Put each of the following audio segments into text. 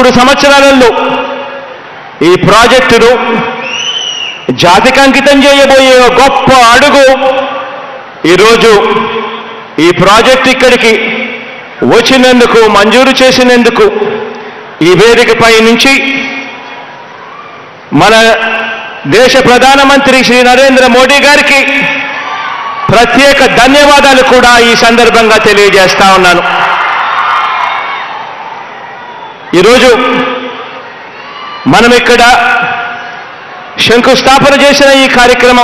3 సంవత్సరాలలో ఈ ప్రాజెక్టును జాతికి అంకితం చేయబోయే గొప్ప అడుగు ఈ రోజు ఈ ప్రాజెక్ట్ ఇక్కడికి వచ్చినందుకు మంజూరు చేసినందుకు ఈ వేదికపై నుంచి మన దేశ ప్రధానమంత్రి శ్రీ నరేంద్ర మోడీ గారికి ప్రత్యేక ధన్యవాదాలు కూడా ఈ సందర్భంగా తెలియజేస్తా ఉన్నాను। मनम इक्कड़ शंकुस्थापन चेसिन ई कार्यक्रम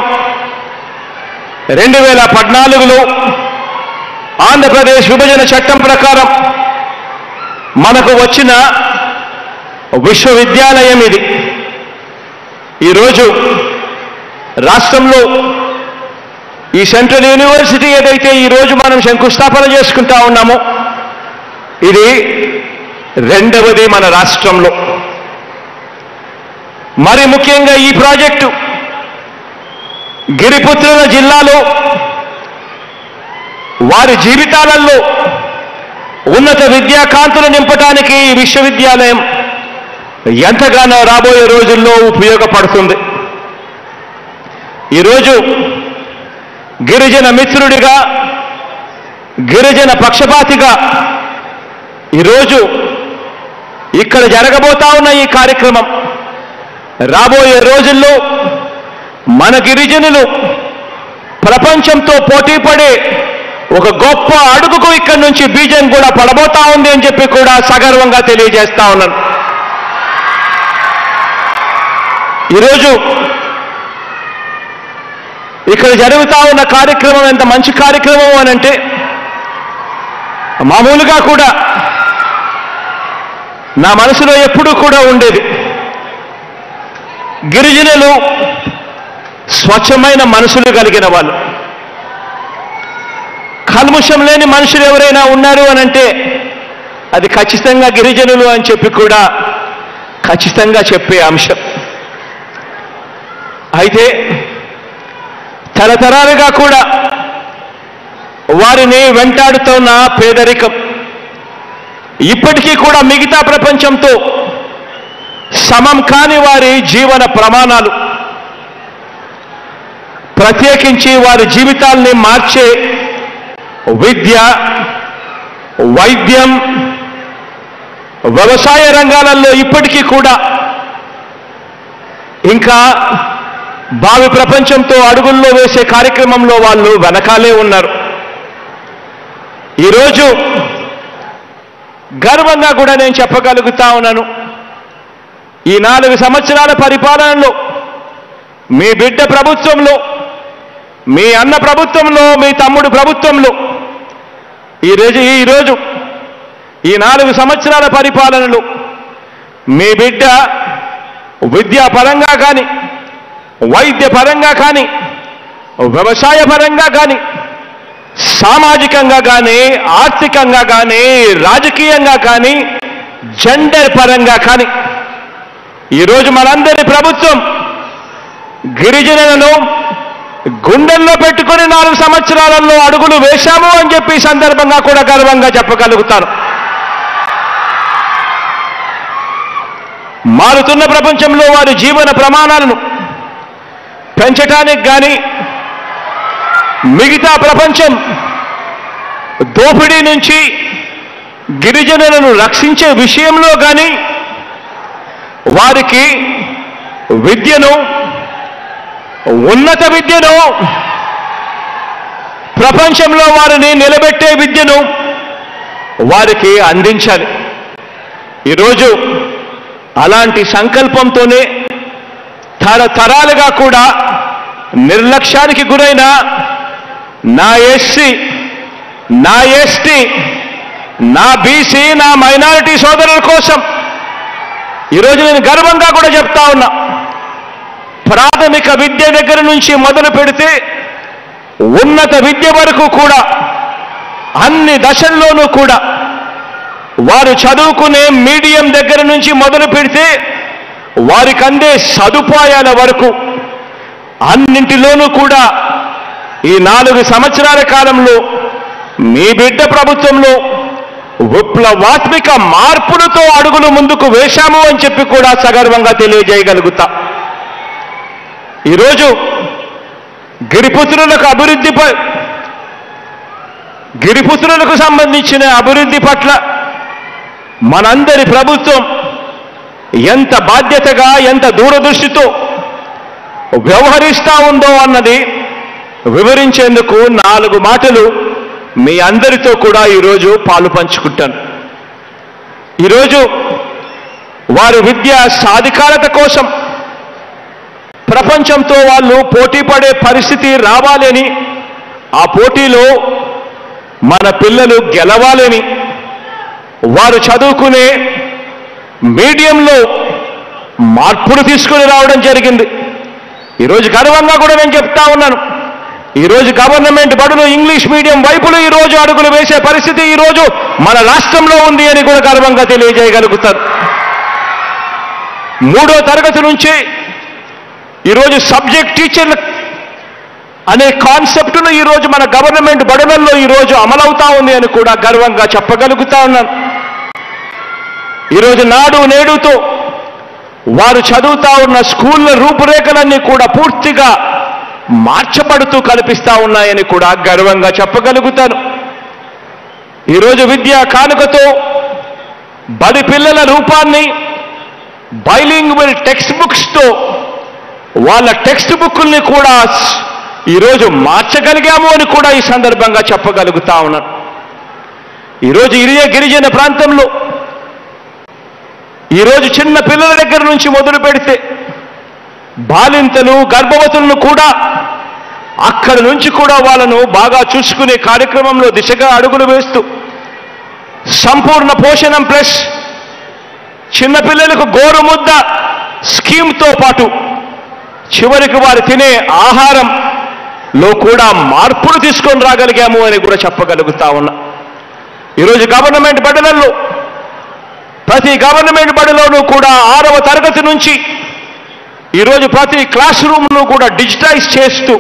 2014లో ఆంధ్రప్రదేశ్ విభజన చట్టం ప్రకారం మనకు వచ్చిన విశ్వవిద్యాలయం ఇది। ఈ రోజు రాష్ట్రంలో ఈ సెంట్రల్ యూనివర్సిటీ ఏదైతే ఈ రోజు మనం శంకుస్థాపన చేసుకుంటా ఉన్నామో ఇది రెండవది మన రాష్ట్రంలో। మరి ముఖ్యంగా ఈ ప్రాజెక్ట్ గిరిపుత్రుల జిల్లాలో వారి జీవితాలలో ఉన్నత విద్యా కాంతులు నింపడానికి ఈ విశ్వవిద్యాలయం ఎంతగానో రాబోయే రోజుల్లో ఉపయోగపడుతుంది। ఈ రోజు గిరిజన మిత్రుడిగా గిరిజన పక్షపాతిగా ఈ రోజు ఇక్కడ జరగబోతా ఉన్న ఈ కార్యక్రమం రాబోయే రోజుల్లో మన గిరిజనులు ప్రపంచంతో పోటీపడే ఒక గొప్ప అడుగుకు ఇక్కడి నుంచి బీజం కూడా పడబోతా ఉంది అని చెప్పి కూడా సగర్వంగా తెలియజేస్తా ఉన్నాను। ఈరోజు ఇక్కడ జరుగుతా ఉన్న కార్యక్రమం ఎంత మంచి కార్యక్రమం అనంటే మామూలుగా కూడా నా మనసులో ఎప్పుడూ కూడా ఉండేది గిరిజనులు స్వచ్ఛమైన మనసులు కలిగిన వాళ్ళు, కల్ముషం లేని మనుషులు ఎవరైనా ఉన్నారు అనంటే అది ఖచ్చితంగా గిరిజనులు అని చెప్పి కూడా ఖచ్చితంగా చెప్పే అంశం। అయితే తరతరాలుగా కూడా వారిని వెంటాడుతున్న పేదరికం ఇప్పటికీ కూడా మిగతా ప్రపంచంతో సమం కాని వారి జీవన ప్రమాణాలు, ప్రత్యేకించి వారి జీవితాల్ని మార్చే విద్య, వైద్యం, వ్యవసాయ రంగాలలో ఇప్పటికీ కూడా ఇంకా భావి ప్రపంచంతో అడుగుల్లో వేసే కార్యక్రమంలో వాళ్ళు వెనకాలే ఉన్నారు। ఈరోజు గర్వంగా కూడా నేను చెప్పగలుగుతా ఉన్నాను ఈ 4 సంవత్సరాల పరిపాలనలో మీ బిడ్డ ప్రభుత్వంలో, మీ అన్న ప్రభుత్వంలో, మీ తమ్ముడు ప్రభుత్వంలో ఈరోజు ఈ 4 సంవత్సరాల పరిపాలనలో మీ బిడ్డ విద్యాపరంగా కానీ, వైద్యపరంగా కానీ, వ్యవసాయపరంగా కానీ, సామాజికంగా కానీ, ఆర్థికంగా కానీ, రాజకీయంగా కానీ, జెండర్ పరంగా కానీ ఈరోజు మనందరి ప్రభుత్వం గిరిజనులను గుండెల్లో పెట్టుకుని 4 సంవత్సరాలలో అడుగులు వేశాము అని చెప్పి సందర్భంగా కూడా గర్వంగా చెప్పగలుగుతాను। మారుతున్న ప్రపంచంలో వారి జీవన ప్రమాణాలను పెంచడానికి కానీ, మిగతా ప్రపంచం దోపిడీ నుంచి గిరిజనులను రక్షించే విషయంలో కానీ, వారికి విద్యను, ఉన్నత విద్యను, ప్రపంచంలో వారిని నిలబెట్టే విద్యను వారికి అందించాలి। ఈరోజు అలాంటి సంకల్పంతోనే తరతరాలుగా కూడా నిర్లక్ష్యానికి గురైన నా ఎస్సీ, నా ఎస్టీ, నా బీసీ, నా మైనారిటీ సోదరుల కోసం ఈరోజు నేను గర్వంగా కూడా చెప్తా ఉన్నా ప్రాథమిక విద్య దగ్గర నుంచి మొదలు పెడితే ఉన్నత విద్య వరకు కూడా అన్ని దశల్లోనూ కూడా వారు చదువుకునే మీడియం దగ్గర నుంచి మొదలు పెడితే వారికి అందే సదుపాయాల వరకు అన్నింటిలోనూ కూడా ఈ 4 సంవత్సరాల కాలంలో మీ బిడ్డ ప్రభుత్వంలో విప్లవాత్మిక మార్పులతో అడుగులు ముందుకు వేశాము అని చెప్పి కూడా సగర్వంగా తెలియజేయగలుగుతా। ఈ రోజు గిరిపుత్రులకు అభివృద్ధి గిరిపుత్రులకు సంబంధించిన అభివృద్ధి పట్ల మనందరి ప్రభుత్వం ఎంత బాధ్యతగా ఎంత దూరదృష్టితో వ్యవహరిస్తా ఉందో అన్నది వివరించేందుకు నాలుగు మాటలు మీ అందరితో కూడా ఈ రోజు పాలు పంచుకుంటాను। ఈ రోజు వారి విద్య సాధికారత కోసం ప్రపంచంతో వాళ్ళు పోటీ పడే పరిస్థితి రావాలని, ఆ పోటీలో మన పిల్లలు గెలవాలని, వారు చదువుకునే మీడియంలో మార్పులు తీసుకొని రావడం జరిగింది। ఈరోజు గర్వంగా కూడా నేను చెప్తా ఉన్నాను, ఈరోజు గవర్నమెంట్ బడులు ఇంగ్లీష్ మీడియం వైపులు ఈరోజు అడుగులు వేసే పరిస్థితి ఈరోజు మన రాష్ట్రంలో ఉంది అని కూడా గర్వంగా తెలియజేయగలుగుతారు। మూడో తరగతి నుంచి ఈరోజు సబ్జెక్ట్ టీచర్లు అనే కాన్సెప్ట్ను ఈరోజు మన గవర్నమెంట్ బడులలో ఈరోజు అమలవుతా ఉంది అని కూడా గర్వంగా చెప్పగలుగుతా ఉన్నాను। ఈరోజు నాడు నేడుతో వారు చదువుతా ఉన్న స్కూళ్ళ రూపురేఖలన్నీ కూడా పూర్తిగా మార్చబడుతూ కల్పిస్తా ఉన్నాయని కూడా గర్వంగా చెప్పగలుగుతాను। ఈరోజు విద్యా కానుకతో బడి పిల్లల రూపాన్ని బైలింగ్వల్ టెక్స్ట్ బుక్స్తో వాళ్ళ టెక్స్ట్ బుక్కుల్ని కూడా ఈరోజు మార్చగలిగాము అని కూడా ఈ సందర్భంగా చెప్పగలుగుతా ఉన్నాను। ఈరోజు ఇదే గిరిజన ప్రాంతంలో ఈరోజు చిన్న పిల్లల దగ్గర నుంచి మొదలు పెడితే బాలింతలు గర్భవతులను కూడా అక్కడి నుంచి కూడా వాళ్ళను బాగా చూసుకునే కార్యక్రమంలో దిశగా అడుగులు వేస్తూ సంపూర్ణ పోషణం ప్లస్ చిన్నపిల్లలకు గోరుముద్ద స్కీమ్తో పాటు చివరికి వారు తినే ఆహారంలో కూడా మార్పులు తీసుకొని రాగలిగాము అని కూడా చెప్పగలుగుతా ఉన్నా। ఈరోజు గవర్నమెంట్ బడులలో ప్రతి గవర్నమెంట్ బడిలోనూ కూడా 6వ తరగతి నుంచి ఈరోజు ప్రతి క్లాస్ రూమ్ను కూడా డిజిటైజ్ చేస్తూ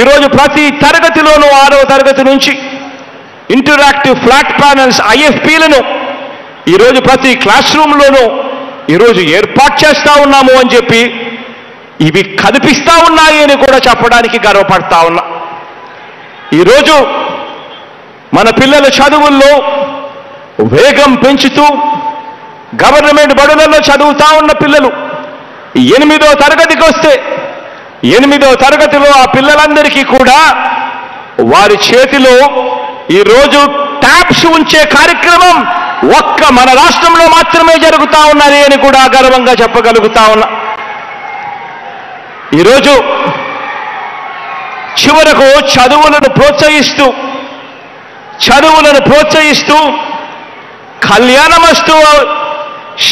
ఈరోజు ప్రతి తరగతిలోనూ 6వ తరగతి నుంచి ఇంటరాక్టివ్ ఫ్లాట్ ప్యానల్స్ ఐఎఫ్పీలను ఈరోజు ప్రతి క్లాస్ రూమ్లోనూ ఈరోజు ఏర్పాటు చేస్తూ ఉన్నాము అని చెప్పి ఇవి కనిపిస్తూ ఉన్నాయి అని కూడా చెప్పడానికి గర్వపడతా ఉన్నా। ఈరోజు మన పిల్లల చదువుల్లో వేగం పెంచుతూ గవర్నమెంట్ బడులలో చదువుతూ ఉన్న పిల్లలు 8వ తరగతికి వస్తే 8వ తరగతిలో ఆ పిల్లలందరికీ కూడా వారి చేతిలో ఈరోజు ట్యాబ్స్ ఉంచే కార్యక్రమం ఒక్క మన రాష్ట్రంలో మాత్రమే జరుగుతూ ఉన్నది అని కూడా గర్వంగా చెప్పగలుగుతా ఉన్నా। ఈరోజు చివరకు చదువులను ప్రోత్సహిస్తూ కళ్యాణమస్తు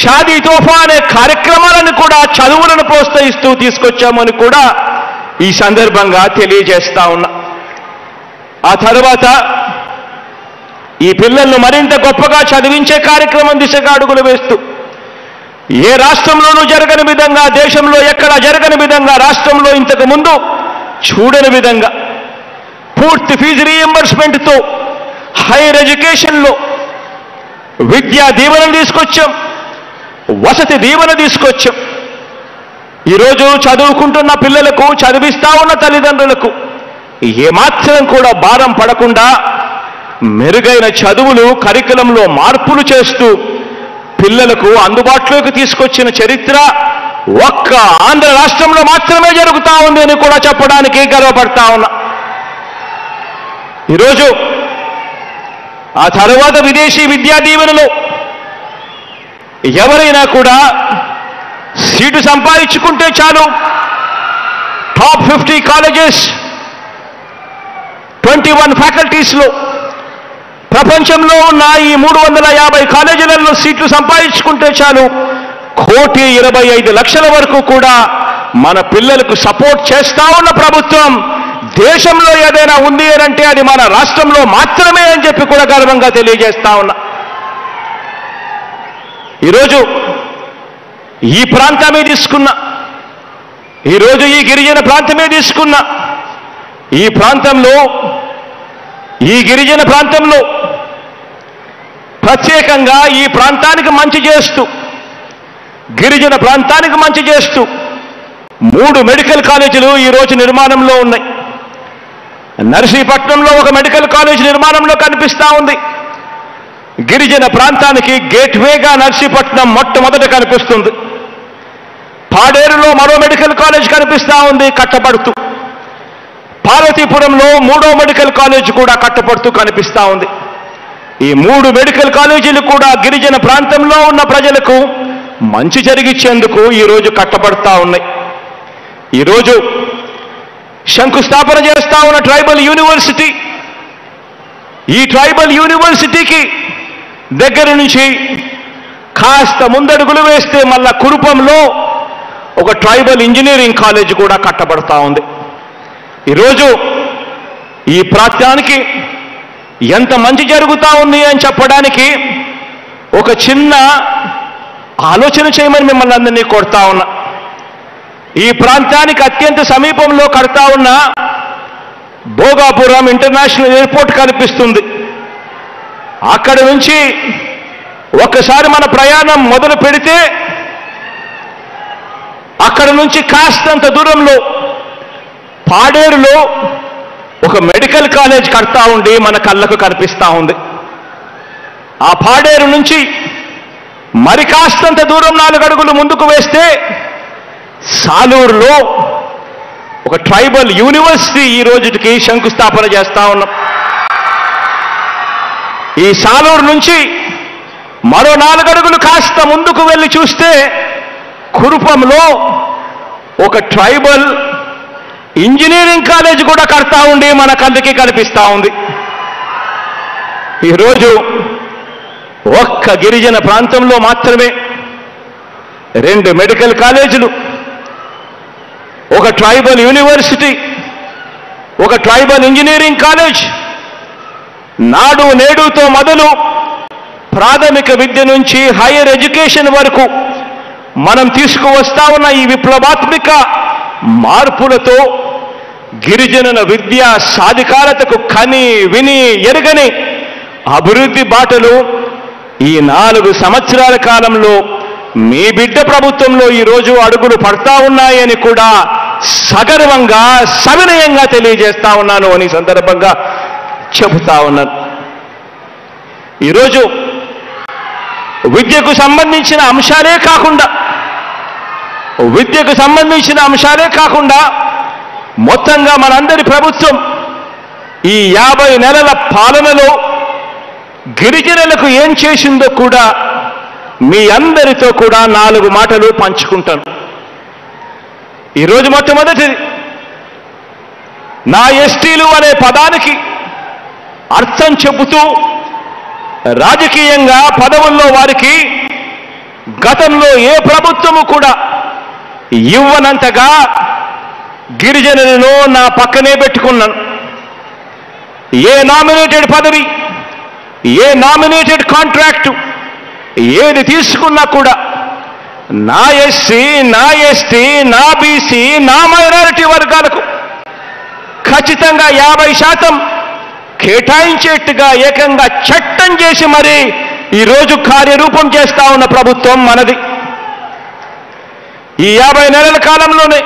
షాదీ తోఫా అనే కార్యక్రమాలను కూడా చదువులను ప్రోత్సహిస్తూ తీసుకొచ్చామని కూడా ఈ సందర్భంగా తెలియజేస్తా ఉన్నా। ఆ తర్వాత ఈ పిల్లలను మరింత గొప్పగా చదివించే కార్యక్రమం దిశగా అడుగులు వేస్తూ ఏ రాష్ట్రంలోనూ జరగని విధంగా, దేశంలో ఎక్కడా జరగని విధంగా, రాష్ట్రంలో ఇంతకు ముందు చూడని విధంగా పూర్తి ఫీజు రీఎంబర్స్మెంట్తో హైయర్ ఎడ్యుకేషన్లో విద్యా దీవెనలు తీసుకొచ్చాం, వసతి దీవెన తీసుకొచ్చాం। ఈరోజు చదువుకుంటున్న పిల్లలకు, చదివిస్తా ఉన్న తల్లిదండ్రులకు ఏమాత్రం కూడా భారం పడకుండా మెరుగైన చదువులు కరికులంలో మార్పులు చేస్తూ పిల్లలకు అందుబాటులోకి తీసుకొచ్చిన చరిత్ర ఒక్క ఆంధ్ర రాష్ట్రంలో మాత్రమే జరుగుతూ ఉంది అని కూడా చెప్పడానికి గర్వపడతా ఉన్నా। ఈరోజు ఆ తర్వాత విదేశీ విద్యా దీవెనలో ఎవరైనా కూడా సీటు సంపాదించుకుంటే చాలు, టాప్ 50 కాలేజెస్ 21 ఫ్యాకల్టీస్లో ప్రపంచంలో ఉన్న ఈ 350 కాలేజీలలో సీట్లు సంపాదించుకుంటే చాలు, 1,25,00,000 వరకు కూడా మన పిల్లలకు సపోర్ట్ చేస్తా ఉన్న ప్రభుత్వం దేశంలో ఏదైనా ఉంది అంటే అది మన రాష్ట్రంలో మాత్రమే అని చెప్పి కూడా గర్వంగా తెలియజేస్తా ఉన్నా। ఈరోజు ఈ ప్రాంతమే తీసుకున్నా, ఈరోజు ఈ గిరిజన ప్రాంతమే తీసుకున్నా, ఈ ప్రాంతంలో ప్రత్యేకంగా ఈ ప్రాంతానికి మంచి చేస్తూ గిరిజన ప్రాంతానికి మంచి చేస్తూ 3 మెడికల్ కాలేజీలు ఈ రోజు నిర్మాణంలో ఉన్నాయి. నర్సీపట్నంలో ఒక మెడికల్ కాలేజ్ నిర్మాణంలో కనిపిస్తా ఉంది. గిరిజన ప్రాంతానికి గేట్వేగా నర్సీపట్నం మొట్టమొదట కనిపిస్తుంది. పాడేరులో మరో మెడికల్ కాలేజ్ కనిపిస్తా ఉంది కట్టబడుతూ. పార్వతీపురంలో 3వ మెడికల్ కాలేజ్ కూడా కట్టబడుతూ కనిపిస్తా ఉంది. ఈ 3 మెడికల్ కాలేజీలు కూడా గిరిజన ప్రాంతంలో ఉన్న ప్రజలకు మంచి జరిగించేందుకు ఈ రోజు కట్టబడతా ఉన్నాయి. ఈ రోజు శంకుస్థాపన చేస్తా ఉన్న ట్రైబల్ యూనివర్సిటీ, ఈ ట్రైబల్ యూనివర్సిటీకి దగ్గర నుంచి కాస్త ముందడుగులు వేస్తే మళ్ళా కురుపంలో ఒక ట్రైబల్ ఇంజనీరింగ్ కాలేజ్ కూడా కట్టబడతా ఉంది. ఈరోజు ఈ ప్రాంతానికి ఎంత మంచి జరుగుతూ ఉంది అని చెప్పడానికి ఒక చిన్న ఆలోచన చేయమని మిమ్మల్ని అందరినీ కోరుతా ఉన్నా. ఈ ప్రాంతానికి అత్యంత సమీపంలో కడతా ఉన్న భోగాపురం ఇంటర్నేషనల్ ఎయిర్పోర్ట్ కనిపిస్తుంది. అక్కడ నుంచి ఒక్కసారి మన ప్రయాణం మొదలు పెడితే అక్కడ నుంచి కాస్తంత దూరంలో పాడేరులో ఒక మెడికల్ కాలేజ్ కడతా ఉండి మన కళ్ళకు కనిపిస్తూ ఉంది. ఆ పాడేరు నుంచి మరి కాస్తంత దూరం 4 అడుగులు ముందుకు వేస్తే సాలూరులో ఒక ట్రైబల్ యూనివర్సిటీ ఈ రోజుకి శంకుస్థాపన చేస్తా ఉన్నాం. ఈ సాలూరు నుంచి మరో 4 అడుగులు కాస్త ముందుకు వెళ్ళి చూస్తే కురుపంలో ఒక ట్రైబల్ ఇంజనీరింగ్ కాలేజ్ కూడా కడతా ఉండి మన కంటికి కనిపిస్తూ ఉంది. ఈరోజు ఒక్క గిరిజన ప్రాంతంలో మాత్రమే 2 మెడికల్ కాలేజీలు, ఒక ట్రైబల్ యూనివర్సిటీ, ఒక ట్రైబల్ ఇంజనీరింగ్ కాలేజ్, నాడు నేడుతో మొదలు ప్రాథమిక విద్య నుంచి హైయర్ ఎడ్యుకేషన్ వరకు మనం తీసుకువస్తా ఉన్న ఈ విప్లవాత్మిక మార్పులతో గిరిజనుల విద్యా సాధికారతకు కని విని ఎరుగని అభివృద్ధి బాటలు ఈ 4 సంవత్సరాల కాలంలో మీ బిడ్డ ప్రభుత్వంలో ఈరోజు అడుగులు పడతా ఉన్నాయని కూడా సగర్వంగా సవినయంగా తెలియజేస్తా ఉన్నాను అని సందర్భంగా చెబుతా ఉన్నాను. ఈరోజు విద్యకు సంబంధించిన అంశాలే కాకుండా మొత్తంగా మనందరి ప్రభుత్వం ఈ 50 నెలల పాలనలో గిరిజనులకు ఏం చేసిందో కూడా మీ అందరితో కూడా 4 మాటలు పంచుకుంటాను. ఈరోజు మొట్టమొదటిది, నా ఎస్టీలు అనే పదానికి అర్థం చెబుతూ రాజకీయంగా పదవుల్లో వారికి గతంలో ఏ ప్రభుత్వము కూడా ఇవ్వనంతగా గిరిజనులను నా పక్కనే పెట్టుకున్నాను. ఏ నామినేటెడ్ పదవి, ఏ నామినేటెడ్ కాంట్రాక్టు ఏది తీసుకున్నా కూడా నా ఎస్సీ, నా ఎస్టీ, నా బీసీ, నా మైనారిటీ వర్గాలకు ఖచ్చితంగా 50% కేటాయించేట్టుగా ఏకంగా చట్టం చేసి మరి ఈరోజు కార్యరూపం చేస్తా ఉన్న ప్రభుత్వం మనది. ఈ 50 నెలల కాలంలోనే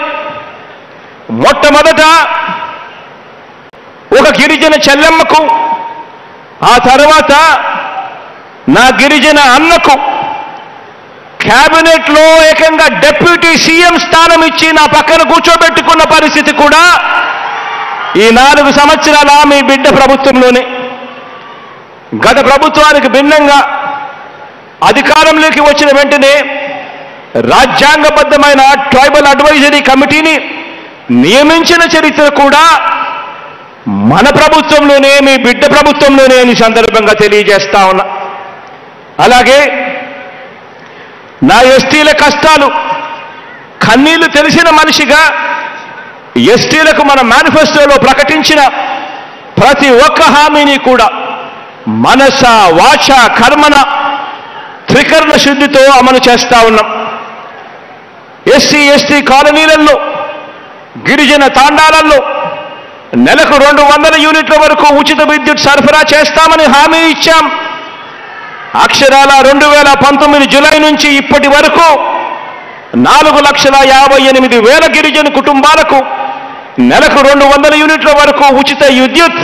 మొట్టమొదట ఒక గిరిజన చెల్లెమ్మకు, ఆ తర్వాత నా గిరిజన అన్నకు కేబినెట్లో ఏకంగా డిప్యూటీ సీఎం స్థానం ఇచ్చి నా పక్కన కూర్చోబెట్టుకున్న పరిస్థితి కూడా ఈ 4 సంవత్సరాల మీ బిడ్డ ప్రభుత్వంలోనే. గత ప్రభుత్వానికి భిన్నంగా అధికారంలోకి వచ్చిన వెంటనే రాజ్యాంగబద్ధమైన ట్రైబల్ అడ్వైజరీ కమిటీని నియమించిన చరిత్ర కూడా మన ప్రభుత్వంలోనే, మీ బిడ్డ ప్రభుత్వంలోనే అని సందర్భంగా తెలియజేస్తా ఉన్నా. అలాగే నా ఎస్టీల కష్టాలు కన్నీళ్లు తెలిసిన మనిషిగా ఎస్టీలకు మన మేనిఫెస్టోలో ప్రకటించిన ప్రతి ఒక్క హామీని కూడా మనస వాచ కర్మన త్రికరణ శుద్ధితో అమలు చేస్తా ఉన్నాం. ఎస్సీ ఎస్టీ కాలనీలలో, గిరిజన తాండాలలో నెలకు 200 యూనిట్ల వరకు ఉచిత విద్యుత్ సరఫరా చేస్తామని హామీ ఇచ్చాం. అక్షరాల 2019 జూలై నుంచి ఇప్పటి వరకు 4,58,000 గిరిజన కుటుంబాలకు నెలకు 200 యూనిట్ల వరకు ఉచిత విద్యుత్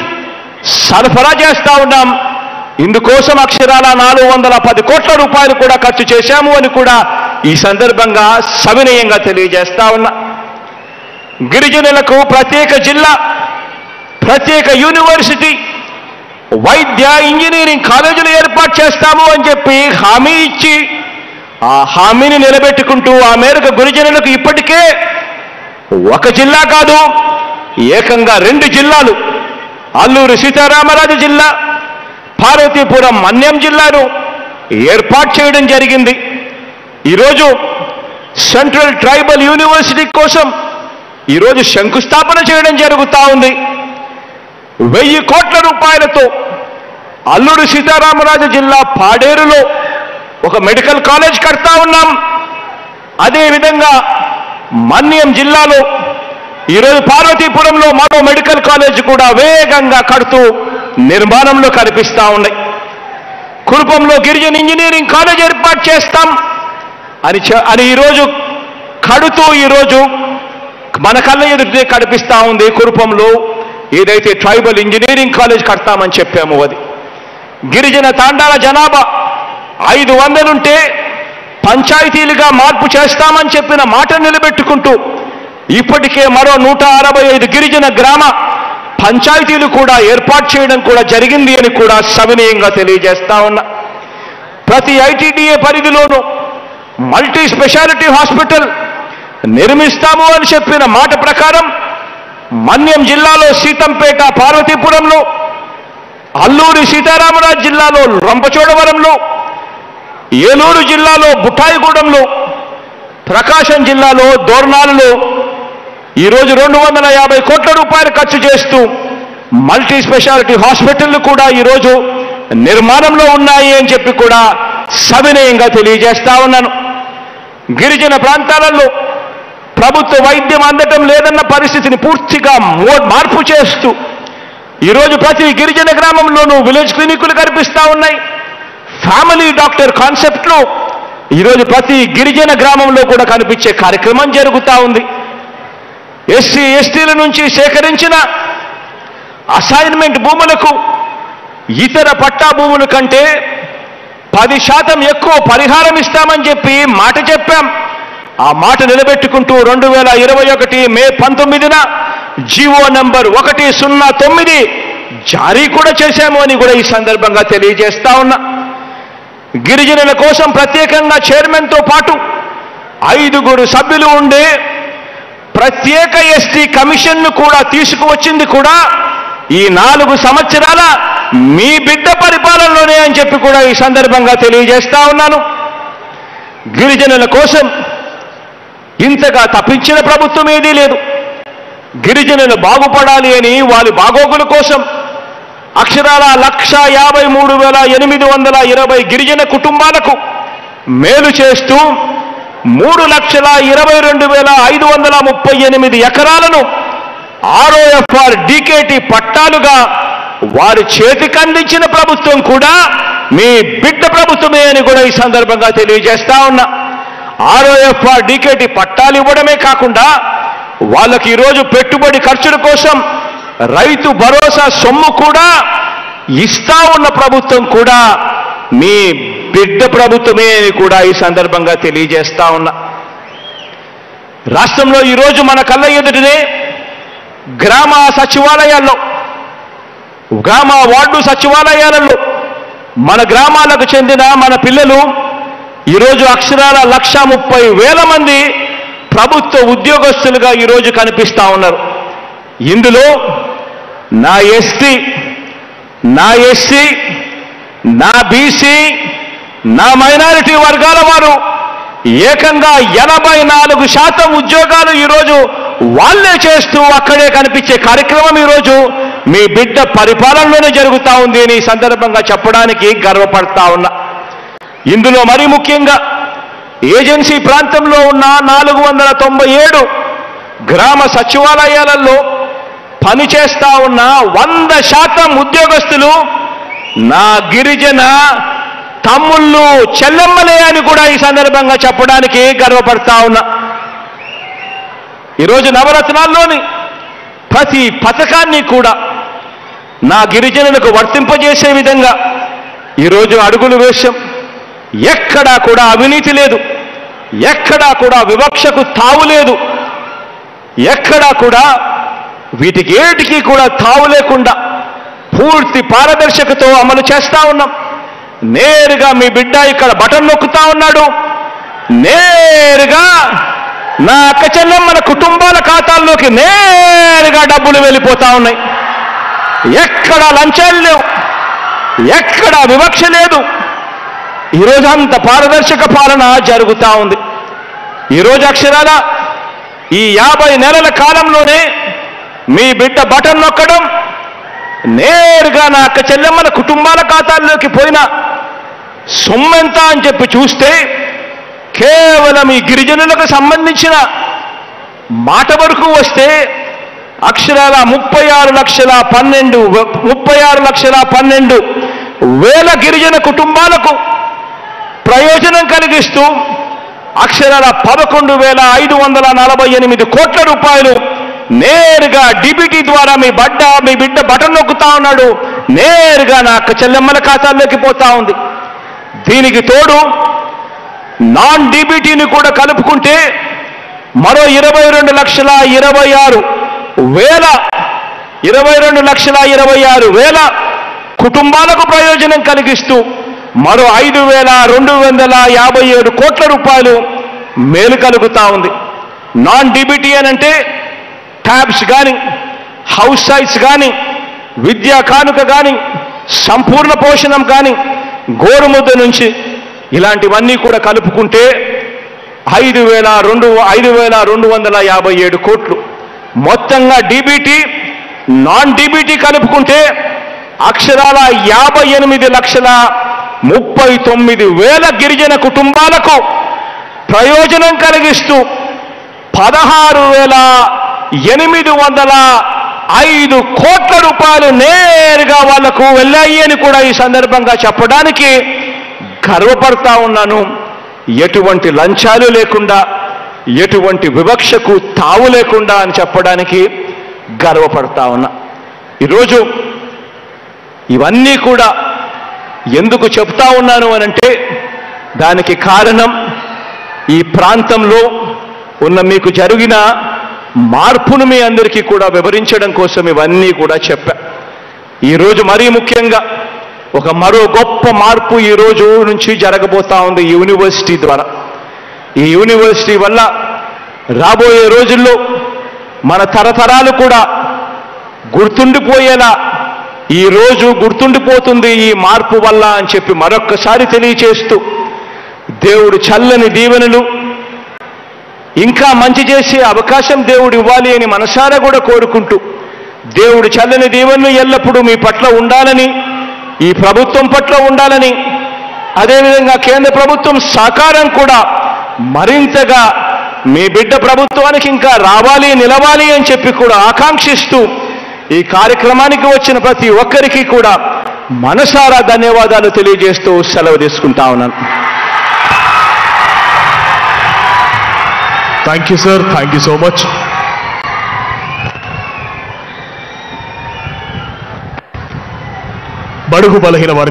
సరఫరా చేస్తా ఉన్నాం। ఇందుకోసం అక్షరాల 410 కోట్ల రూపాయలు కూడా ఖర్చు చేశాము అని కూడా ఈ సందర్భంగా సవినయంగా తెలియజేస్తా ఉన్నా। గిరిజనులకు ప్రత్యేక జిల్లా, ప్రత్యేక యూనివర్సిటీ, వైద్య, ఇంజనీరింగ్ కాలేజీలు ఏర్పాటు చేస్తాము అని చెప్పి హామీ ఇచ్చి ఆ హామీని నిలబెట్టుకుంటూ ఆ మేరకు గిరిజనులకు ఇప్పటికే ఒక జిల్లా కాదు ఏకంగా 2 జిల్లాలు, అల్లూరి సీతారామరాజు జిల్లా, పార్వతీపురం మన్యం జిల్లాను ఏర్పాటు చేయడం జరిగింది। ఈరోజు సెంట్రల్ ట్రైబల్ యూనివర్సిటీ కోసం ఈరోజు శంకుస్థాపన చేయడం జరుగుతూ ఉంది। 1000 కోట్ల రూపాయలతో అల్లూరి సీతారామరాజు జిల్లా పాడేరులో ఒక మెడికల్ కాలేజ్ కడతా ఉన్నాం। అదేవిధంగా మన్యం జిల్లాలో ఈరోజు పార్వతీపురంలో మరో మెడికల్ కాలేజ్ కూడా వేగంగా కడుతూ నిర్మాణంలో కనిపిస్తూ ఉన్నాయి। కురుపంలో గిరిజన ఇంజనీరింగ్ కాలేజ్ ఏర్పాటు చేస్తాం అని ఈరోజు కడుతూ ఈరోజు మన కళ్ళ ఎదుటే కనిపిస్తూ ఉంది। కురుపంలో ఏదైతే ట్రైబల్ ఇంజనీరింగ్ కాలేజ్ కడతామని చెప్పాము అది గిరిజన తాండాల జనాభా 500 ఉంటే పంచాయతీలుగా మార్పు చేస్తామని చెప్పిన మాట నిలబెట్టుకుంటూ ఇప్పటికే మరో 165 గిరిజన గ్రామ పంచాయతీలు కూడా ఏర్పాటు చేయడం కూడా జరిగింది అని కూడా సవినయంగా తెలియజేస్తా ఉన్నా। ప్రతి ఐటీడీఏ పరిధిలోనూ మల్టీ స్పెషాలిటీ హాస్పిటల్ నిర్మిస్తాము అని చెప్పిన మాట ప్రకారం మన్యం జిల్లాలో సీతంపేట, పార్వతీపురంలో, అల్లూరి సీతారామరాజు జిల్లాలో రంపచోడవరంలో, ఏలూరు జిల్లాలో బుఠాయిగూడెంలో, ప్రకాశం జిల్లాలో దోర్నాలలో ఈరోజు 250 కోట్ల రూపాయలు ఖర్చు చేస్తూ మల్టీ స్పెషాలిటీ హాస్పిటళ్లు కూడా ఈరోజు నిర్మాణంలో ఉన్నాయి అని చెప్పి కూడా సవినయంగా తెలియజేస్తా ఉన్నాను। గిరిజన ప్రాంతాలలో ప్రభుత్వ వైద్యం అందటం లేదన్న పరిస్థితిని పూర్తిగా మార్పు చేస్తూ ఈరోజు ప్రతి గిరిజన గ్రామంలోనూ విలేజ్ క్లినిక్లు కనిపిస్తూ ఉన్నాయి। ఫ్యామిలీ డాక్టర్ కాన్సెప్ట్లో ఈరోజు ప్రతి గిరిజన గ్రామంలో కూడా కనిపించే కార్యక్రమం జరుగుతూ ఉంది। ఎస్సీ ఎస్టీల నుంచి సేకరించిన అసైన్మెంట్ భూములకు ఇతర పట్టా భూముల కంటే 10% ఎక్కువ పరిహారం ఇస్తామని చెప్పి మాట చెప్పాం। ఆ మాట నిలబెట్టుకుంటూ 2021 మే 19 GO No. 109 జారీ కూడా చేశాము అని కూడా ఈ సందర్భంగా తెలియజేస్తా ఉన్నా। గిరిజనుల కోసం ప్రత్యేకంగా చైర్మన్తో పాటు 5 సభ్యులు ఉండే ప్రత్యేక ఎస్టీ కమిషన్ను కూడా తీసుకువచ్చింది కూడా ఈ 4 సంవత్సరాల మీ బిడ్డ పరిపాలనలోనే అని చెప్పి కూడా ఈ సందర్భంగా తెలియజేస్తా ఉన్నాను। గిరిజనుల కోసం ఇంతగా తప్పించిన ప్రభుత్వం ఏదీ లేదు। గిరిజనులు బాగుపడాలి అని వారి బాగోగుల కోసం అక్షరాల 1,53,820 గిరిజన కుటుంబాలకు మేలు చేస్తూ 3,22,538 ఎకరాలను ROFR DKT పట్టాలుగా వారి చేతికి అందించిన ప్రభుత్వం కూడా మీ బిడ్డ ప్రభుత్వమే అని కూడా ఈ సందర్భంగా తెలియజేస్తా ఉన్నా। ROFR DKT పట్టాలు ఇవ్వడమే కాకుండా వాళ్ళకి ఈరోజు పెట్టుబడి ఖర్చుల కోసం రైతు భరోసా సొమ్ము కూడా ఇస్తా ఉన్న ప్రభుత్వం కూడా మీ బిడ్డ ప్రభుత్వమే అని కూడా ఈ సందర్భంగా తెలియజేస్తా ఉన్నా। రాష్ట్రంలో ఈరోజు మన కళ్ళ ఎదుటనే గ్రామ సచివాలయాల్లో, గ్రామ వార్డు సచివాలయాలలో మన గ్రామాలకు చెందిన మన పిల్లలు ఈరోజు అక్షరాల 1,30,000 మంది ప్రభుత్వ ఉద్యోగస్తులుగా ఈరోజు కనిపిస్తా ఉన్నారు। ఇందులో నా ఎస్సీ, నా బీసీ, నా మైనారిటీ వర్గాల వారు ఏకంగా 84% ఉద్యోగాలు ఈరోజు వాళ్ళే చేస్తూ అక్కడే కనిపించే కార్యక్రమం ఈరోజు మీ బిడ్డ పరిపాలనలోనే జరుగుతూ ఉంది అని ఈ సందర్భంగా చెప్పడానికి గర్వపడతా ఉన్నా। ఇందులో మరీ ముఖ్యంగా ఏజెన్సీ ప్రాంతంలో ఉన్న 497 గ్రామ సచివాలయాలలో పనిచేస్తా ఉన్న 100% ఉద్యోగస్తులు నా గిరిజన తమ్ముళ్ళు చెల్లెమ్మలే అని కూడా ఈ సందర్భంగా చెప్పడానికి గర్వపడతా ఉన్నా। ఈ రోజు నవరత్నాల్లోని ప్రతి పతకాన్ని కూడా నా గిరిజనులకు వర్తింపజేసే విధంగా ఈ రోజు అడుగులు వేశాం। ఎక్కడా కూడా అవినీతి లేదు, ఎక్కడా కూడా వివక్షకు తావు లేదు, ఎక్కడా కూడా వీటికి ఏటికి కూడా తావు లేకుండా పూర్తి పారదర్శకతో అమలు చేస్తా ఉన్నాం। నేరుగా మీ బిడ్డ ఇక్కడ బటన్ నొక్కుతా ఉన్నాడు, నేరుగా నా అక్క చెల్లెమ్మల కుటుంబాల ఖాతాల్లోకి నేరుగా డబ్బులు వెళ్ళిపోతా ఉన్నాయి। ఎక్కడ లంచాలు లేవు, ఎక్కడ వివక్ష లేదు। ఈరోజు అంత పారదర్శక పాలన జరుగుతూ ఉంది। ఈరోజు అక్షరాల ఈ 50 నెలల కాలంలోనే మీ బిడ్డ బటన్ నొక్కడం, నేరుగా నా అక్క చెల్లెమ్మల కుటుంబాల ఖాతాల్లోకి పోయిన సొమ్మెంత అని చెప్పి చూస్తే కేవలం ఈ గిరిజనులకు సంబంధించిన మాట వరకు వస్తే అక్షరాల 36,12,000 గిరిజన కుటుంబాలకు ప్రయోజనం కలిగిస్తూ అక్షరాల 11,548 కోట్ల రూపాయలు నేరుగా డిబిటీ ద్వారా మీ బిడ్డ బటన్ నొక్కుతా ఉన్నాడు, నేరుగా నా అక్క చెల్లెమ్మల ఖాతాల్లోకి పోతా ఉంది। దీనికి తోడు నాన్ డిబిటీని కూడా కలుపుకుంటే మరో 22,26,000 కుటుంబాలకు ప్రయోజనం కలిగిస్తూ మరో 5,257 కోట్ల రూపాయలు మేలు కలుగుతా ఉంది। నాన్ డిబిటీ అనంటే ట్యాబ్స్ కానీ, హౌస్ సైట్స్ కానీ, విద్యా కానుక కానీ, సంపూర్ణ పోషణం కానీ, గోరుముద్ద నుంచి ఇలాంటివన్నీ కూడా కలుపుకుంటే 5,257 కోట్లు మొత్తంగా డీబీటీ నాన్ డీబీటీ కలుపుకుంటే అక్షరాల 58,39,000 గిరిజన కుటుంబాలకు ప్రయోజనం కలిగిస్తూ 16,805 కోట్ల రూపాయలు నేరుగా వాళ్లకు వెళ్ళాయి అని కూడా ఈ సందర్భంగా చెప్పడానికి గర్వపడతా ఉన్నాను। ఎటువంటి లంచాలు లేకుండా, ఎటువంటి వివక్షకు తావు లేకుండా అని చెప్పడానికి గర్వపడతా ఉన్నా। ఈరోజు ఇవన్నీ కూడా ఎందుకు చెప్తా ఉన్నాను అనంటే దానికి కారణం ఈ ప్రాంతంలో ఉన్న మీకు జరిగిన మార్పును మీ అందరికీ కూడా వివరించడం కోసం ఇవన్నీ కూడా చెప్పా। ఈరోజు మరీ ముఖ్యంగా ఒక మరో గొప్ప మార్పు ఈ రోజు నుంచి జరగబోతా ఉంది ఈ యూనివర్సిటీ ద్వారా। ఈ యూనివర్సిటీ వల్ల రాబోయే రోజుల్లో మన తరతరాలు కూడా గుర్తుండిపోయేలా ఈ రోజు గుర్తుండిపోతుంది ఈ మార్పు వల్ల అని చెప్పి మరొక్కసారి తెలియచేస్తూ దేవుడు చల్లని దీవెనలు ఇంకా మంచి చేసే అవకాశం దేవుడు ఇవ్వాలి అని మనసారా కూడా కోరుకుంటూ దేవుడు చల్లని దీవెనలు ఎల్లప్పుడూ మీ పట్ల ఉండాలని, ఈ ప్రభుత్వం పట్ల ఉండాలని, అదేవిధంగా కేంద్ర ప్రభుత్వం సహకారం కూడా మరింతగా మీ బిడ్డ ప్రభుత్వానికి ఇంకా రావాలి, నిలవాలి అని చెప్పి కూడా ఆకాంక్షిస్తూ ఈ కార్యక్రమానికి వచ్చిన ప్రతి ఒక్కరికి కూడా మనసారా ధన్యవాదాలు తెలియజేస్తూ సెలవు తీసుకుంటా ఉన్నాను। Thank you sir, thank you so much. बड़ुगु बलहीन वर्ग।